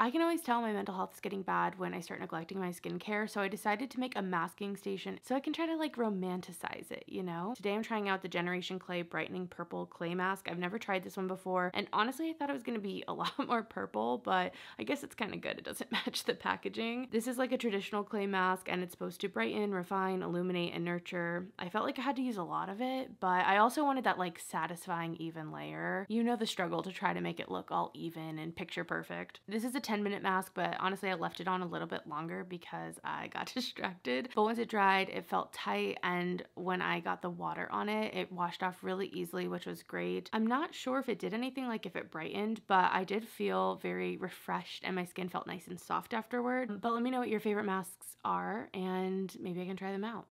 I can always tell my mental health is getting bad when I start neglecting my skincare, so I decided to make a masking station so I can try to like romanticize it, you know? Today I'm trying out the Generation Clay Brightening Purple Clay Mask. I've never tried this one before, and honestly I thought it was gonna be a lot more purple, but I guess it's kind of good. It doesn't match the packaging. This is like a traditional clay mask, and it's supposed to brighten, refine, illuminate, and nurture. I felt like I had to use a lot of it, but I also wanted that like satisfying even layer. You know the struggle to try to make it look all even and picture perfect. This is a 10-minute mask, but honestly I left it on a little bit longer because I got distracted. But once it dried, it felt tight, and when I got the water on it, it washed off really easily, which was great. I'm not sure if it did anything, like if it brightened, but I did feel very refreshed and my skin felt nice and soft afterward. But let me know what your favorite masks are and maybe I can try them out.